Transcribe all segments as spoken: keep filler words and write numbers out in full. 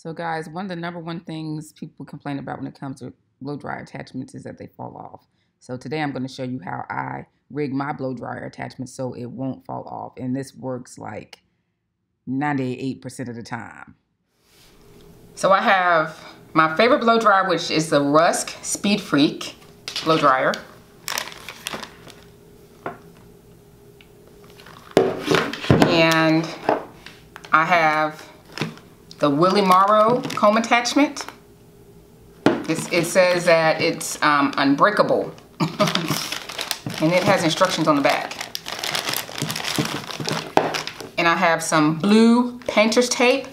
So guys, one of the number one things people complain about when it comes to blow dryer attachments is that they fall off. So today I'm going to show you how I rig my blow dryer attachment so it won't fall off. And this works like ninety-eight percent of the time. So I have my favorite blow dryer, which is the Rusk Speed Freak blow dryer. And I have the Willie Morrow comb attachment. This, it says that it's um, unbreakable. And it has instructions on the back. And I have some blue painter's tape.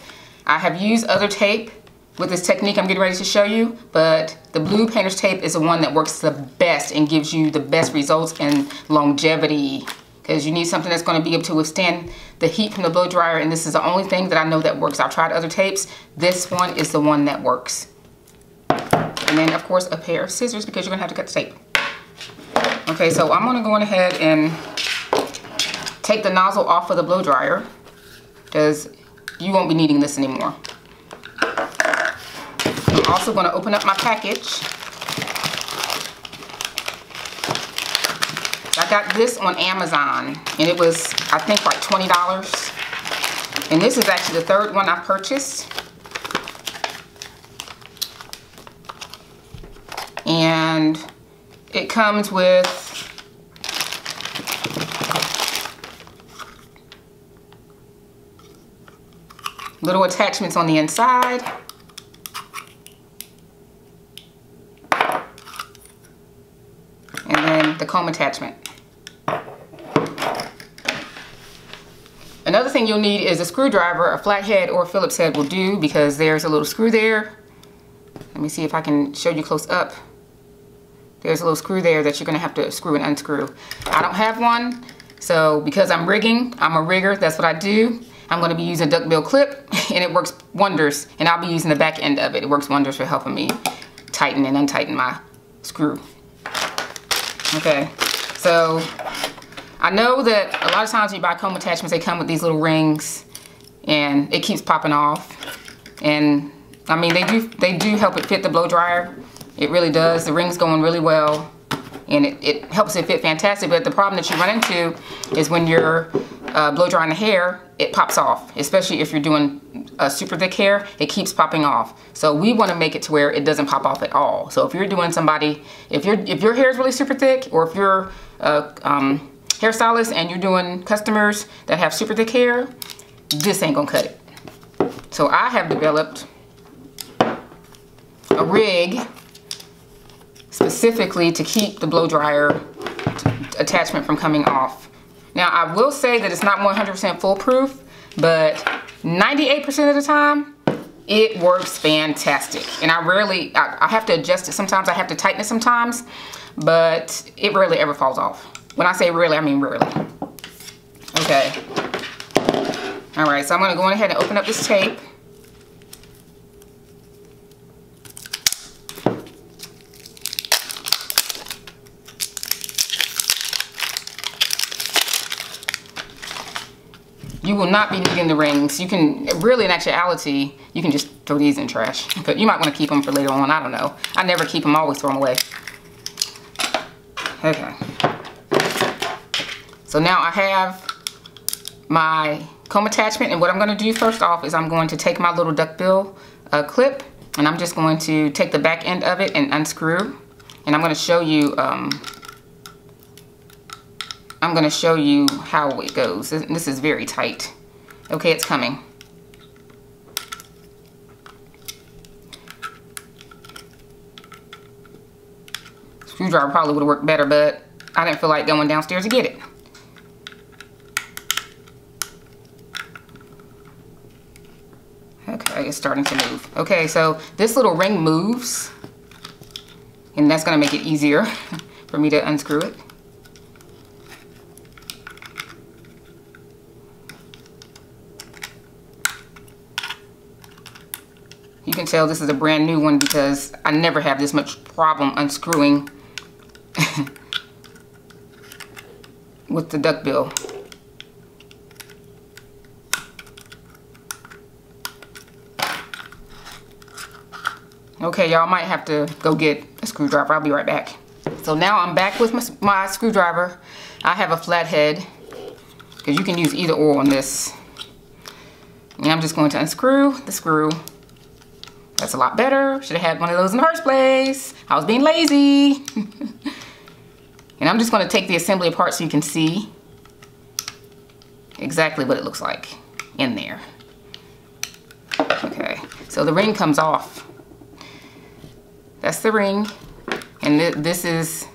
I have used other tape with this technique I'm getting ready to show you, but the blue painter's tape is the one that works the best and gives you the best results and longevity, because you need something that's going to be able to withstand the heat from the blow dryer, and this is the only thing that I know that works. I've tried other tapes. This one is the one that works. And then, of course, a pair of scissors, because you're going to have to cut the tape. Okay, so I'm going to go ahead and take the nozzle off of the blow dryer, because you won't be needing this anymore. I'm also going to open up my package. I got this on Amazon, and it was, I think, like twenty dollars. And this is actually the third one I purchased. And it comes with little attachments on the inside. And then the comb attachment. Another thing you'll need is a screwdriver. A flathead or a Phillips head will do, because there's a little screw there. Let me see if I can show you close up. There's a little screw there that you're going to have to screw and unscrew. I don't have one, so because I'm rigging, I'm a rigger, that's what I do. I'm going to be using a duckbill clip, and it works wonders, and I'll be using the back end of it. It works wonders for helping me tighten and untighten my screw. Okay, so I know that a lot of times when you buy comb attachments, they come with these little rings, and it keeps popping off. And I mean, they do they do help it fit the blow dryer. It really does. The ring's going really well, and it, it helps it fit fantastic. But the problem that you run into is when you're uh, blow drying the hair, it pops off. Especially if you're doing uh, super thick hair, it keeps popping off. So we want to make it to where it doesn't pop off at all. So if you're doing somebody, if you're if your hair is really super thick, or if you're uh, um, hairstylist and you're doing customers that have super thick hair, this ain't gonna cut it. So I have developed a rig specifically to keep the blow dryer attachment from coming off. Now I will say that it's not one hundred percent foolproof, but ninety-eight percent of the time it works fantastic. And I rarely, I, I have to adjust it sometimes, I have to tighten it sometimes, but it rarely ever falls off. When I say rarely, I mean rarely. Okay. All right, so I'm gonna go ahead and open up this tape. You will not be needing the rings. You can, really in actuality, you can just throw these in trash. But you might wanna keep them for later on, I don't know. I never keep them, I always throw them away. Okay. So now I have my comb attachment, and what I'm going to do first off is I'm going to take my little duckbill uh, clip, and I'm just going to take the back end of it and unscrew, and I'm going to show you um, I'm going to show you how it goes. This is very tight. Okay, it's coming. Screwdriver probably would have worked better, but I didn't feel like going downstairs to get it. Okay, it's starting to move. Okay, so this little ring moves, and that's gonna make it easier for me to unscrew it. You can tell this is a brand new one because I never have this much problem unscrewing with the duckbill. Okay, y'all might have to go get a screwdriver. I'll be right back. So now I'm back with my, my screwdriver. I have a flathead, because you can use either or on this. And I'm just going to unscrew the screw. That's a lot better. Should have had one of those in the first place. I was being lazy. And I'm just going to take the assembly apart so you can see exactly what it looks like in there. Okay, so the ring comes off. That's the ring. And th this is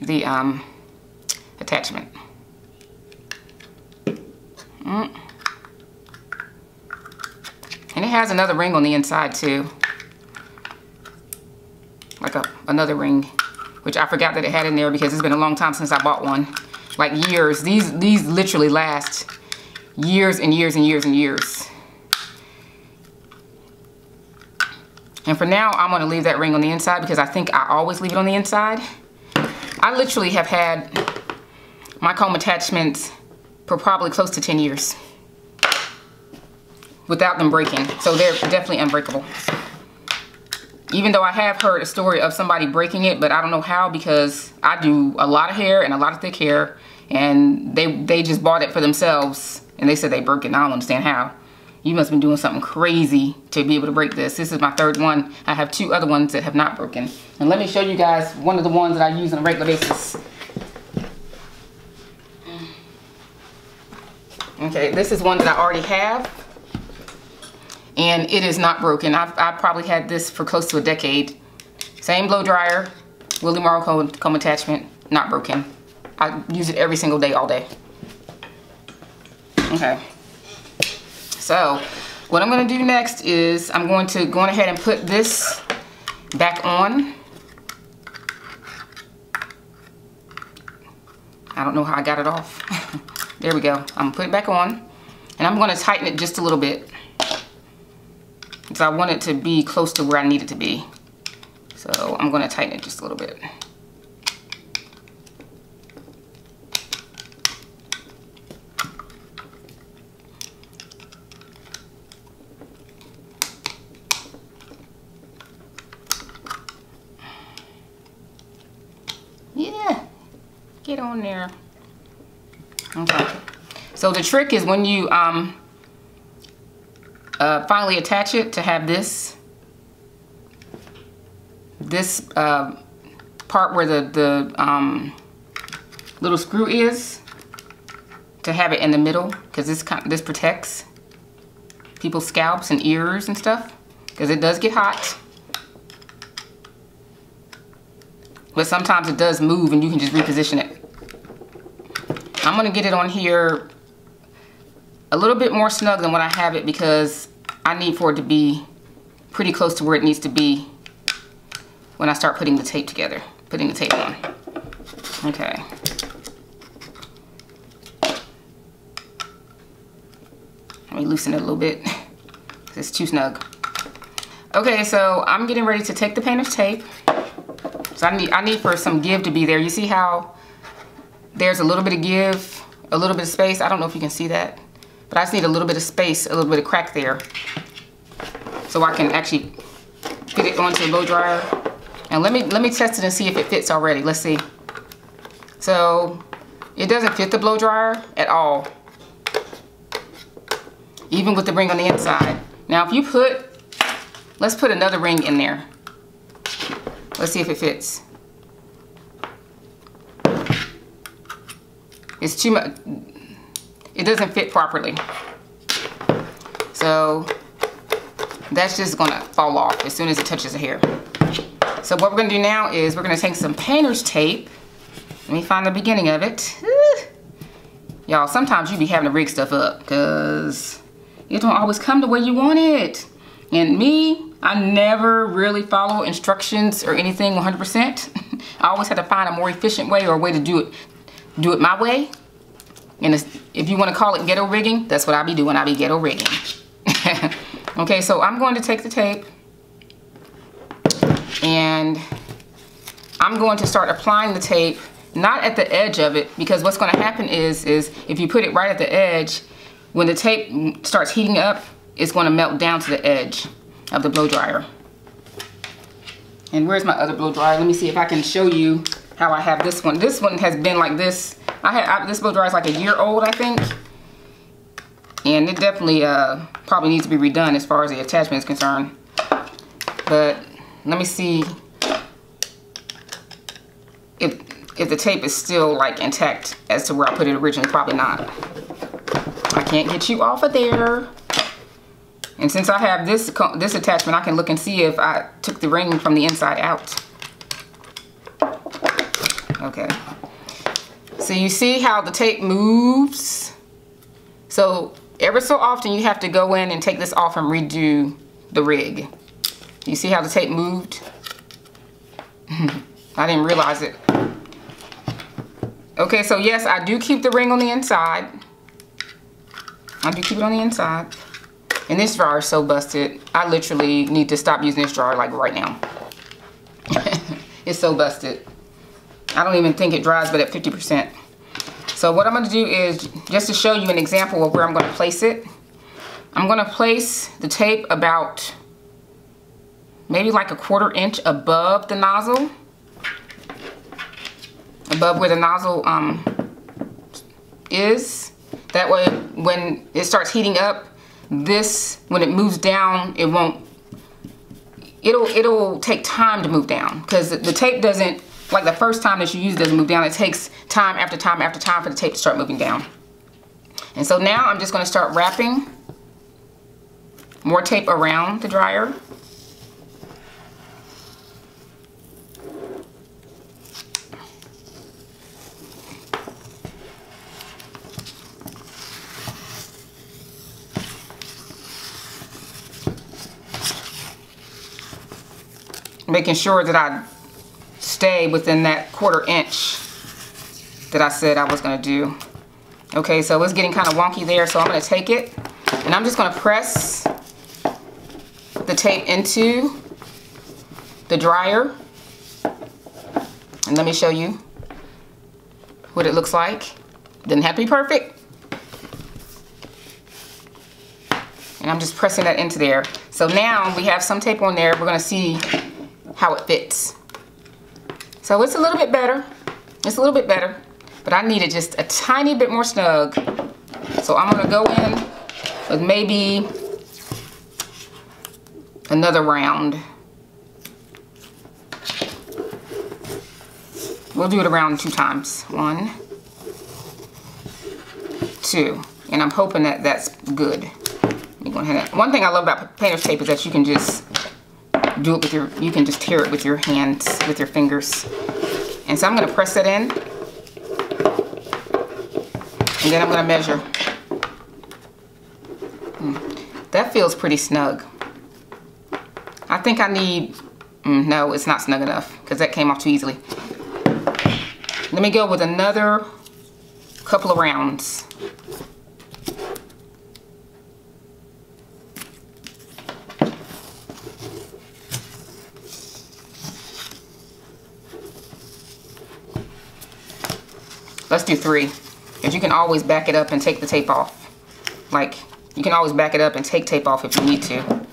the um, attachment. Mm. And it has another ring on the inside too. Like a, another ring, which I forgot that it had in there because it's been a long time since I bought one. Like years. These, these literally last years and years and years and years. And for now, I'm going to leave that ring on the inside because I think I always leave it on the inside. I literally have had my comb attachments for probably close to ten years. Without them breaking. So they're definitely unbreakable. Even though I have heard a story of somebody breaking it, but I don't know how, because I do a lot of hair and a lot of thick hair, and they they just bought it for themselves and they said they broke it. And I don't understand how. You must have been doing something crazy to be able to break this. This is my third one. I have two other ones that have not broken. And let me show you guys one of the ones that I use on a regular basis. Okay, this is one that I already have. And it is not broken. I've, I've probably had this for close to a decade. Same blow dryer, Willie Morrow comb, comb attachment, not broken. I use it every single day, all day. Okay. So what I'm gonna do next is I'm going to go ahead and put this back on. I don't know how I got it off. There we go. I'm gonna put it back on, and I'm gonna tighten it just a little bit. So I want it to be close to where I need it to be. So I'm going to tighten it just a little bit. Yeah, get on there. Okay. So the trick is when you um, Uh, finally attach it to have this this uh, part where the, the um, little screw is, to have it in the middle, because this, this protects people's scalps and ears and stuff, because it does get hot. But sometimes it does move and you can just reposition it. I'm going to get it on here a little bit more snug than when I have it, because I need for it to be pretty close to where it needs to be when I start putting the tape together, putting the tape on. Okay. Let me loosen it a little bit, because it's too snug. Okay, so I'm getting ready to take the painter's tape. So I need, I need for some give to be there. You see how there's a little bit of give, a little bit of space. I don't know if you can see that. But I just need a little bit of space, a little bit of crack there, so I can actually get it onto the blow dryer. And let me let me test it and see if it fits already. Let's see. So it doesn't fit the blow dryer at all, even with the ring on the inside. Now if you put, let's put another ring in there. Let's see if it fits. It's too much. It doesn't fit properly. So that's just gonna fall off as soon as it touches the hair. So what we're gonna do now is we're gonna take some painter's tape. Let me find the beginning of it. Y'all, sometimes you be having to rig stuff up because it don't always come the way you want it. And me, I never really follow instructions or anything one hundred percent. I always had to find a more efficient way, or a way to do it, do it my way. And it's, if you want to call it ghetto rigging, that's what I be doing. I be ghetto rigging. Okay, so I'm going to take the tape, and I'm going to start applying the tape, not at the edge of it, because what's going to happen is, is if you put it right at the edge, when the tape starts heating up, it's going to melt down to the edge. of the blow dryer. And where's my other blow dryer? Let me see if I can show you how I have this one. This one has been like this. I had I, this blow dryer is like a year old, I think. And it definitely uh, probably needs to be redone as far as the attachment is concerned. But let me see if if the tape is still like intact as to where I put it originally. Probably not. I can't get you off of there. And since I have this this attachment, I can look and see if I took the ring from the inside out. Okay. So you see how the tape moves? So every so often you have to go in and take this off and redo the rig. You see how the tape moved? I didn't realize it. Okay, so yes, I do keep the ring on the inside. I do keep it on the inside. And this dryer is so busted. I literally need to stop using this dryer like right now. It's so busted. I don't even think it dries but at fifty percent. So what I'm going to do is, just to show you an example of where I'm going to place it, I'm going to place the tape about maybe like a quarter inch above the nozzle. Above where the nozzle um, is. That way when it starts heating up, this, when it moves down, it won't, it'll it'll take time to move down, because the, the tape doesn't, like the first time that you use it doesn't move down. It takes time after time after time for the tape to start moving down. And so now I'm just going to start wrapping more tape around the dryer. Making sure that I stay within that quarter inch that I said I was going to do. Okay, so it's getting kind of wonky there, so I'm going to take it and I'm just going to press the tape into the dryer. And let me show you what it looks like. Doesn't have to be perfect. And I'm just pressing that into there. So now we have some tape on there. We're going to see how it fits. So it's a little bit better. It's a little bit better, but I need it just a tiny bit more snug. So I'm gonna go in with maybe another round. We'll do it around two times. One, two, and I'm hoping that that's good. One thing I love about painter's tape is that you can just do it with your, you can just tear it with your hands, with your fingers. And so I'm gonna press that in. And then I'm gonna measure. Mm, that feels pretty snug. I think I need, mm, no, it's not snug enough because that came off too easily. Let me go with another couple of rounds. Let's do three, because you can always back it up and take the tape off. Like, you can always back it up and take tape off if you need to.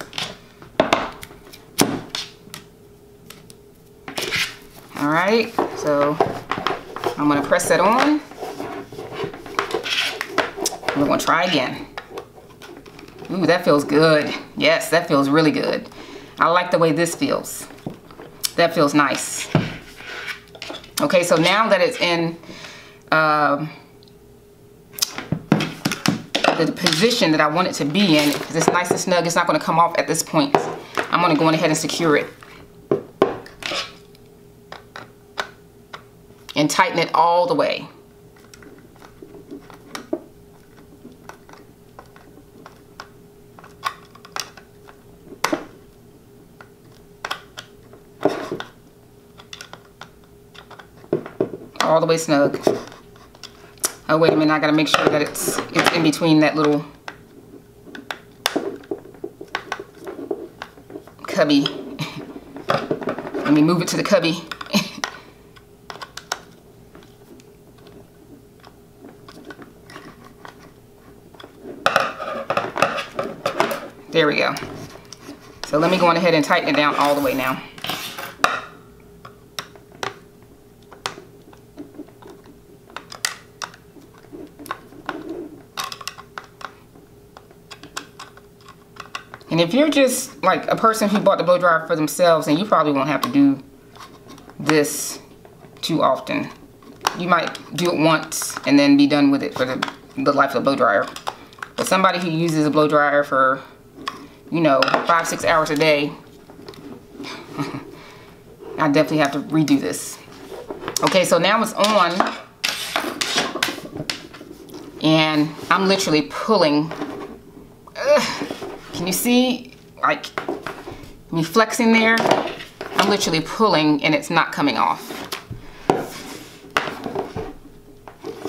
All right, so I'm gonna press that on. We're gonna try again. Ooh, that feels good. Yes, that feels really good. I like the way this feels. That feels nice. Okay, so now that it's in, Uh, the position that I want it to be in, because it's nice and snug, it's not going to come off at this point. I'm going to go on ahead and secure it and tighten it all the way. All the way snug. Oh, wait a minute, I gotta make sure that it's, it's in between that little cubby. Let me move it to the cubby. There we go. So let me go on ahead and tighten it down all the way now. And if you're just like a person who bought the blow dryer for themselves, then you probably won't have to do this too often. You might do it once and then be done with it for the, the life of the blow dryer. But somebody who uses a blow dryer for, you know, five, six hours a day, I definitely have to redo this. Okay, so now it's on. And I'm literally pulling. Ugh. Can you see, like, me flexing there? I'm literally pulling and it's not coming off.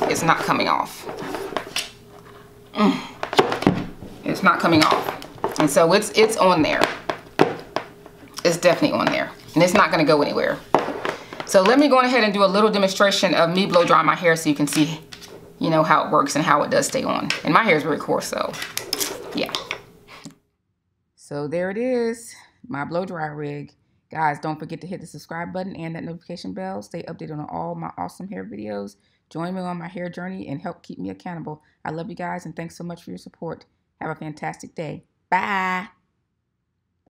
It's not coming off. Mm. It's not coming off. And so it's, it's on there. It's definitely on there. And it's not gonna go anywhere. So let me go ahead and do a little demonstration of me blow drying my hair so you can see, you know, how it works and how it does stay on. And my hair is very coarse, so yeah. So there it is, my blow dry rig. Guys, don't forget to hit the subscribe button and that notification bell. Stay updated on all my awesome hair videos. Join me on my hair journey and help keep me accountable. I love you guys and thanks so much for your support. Have a fantastic day. Bye.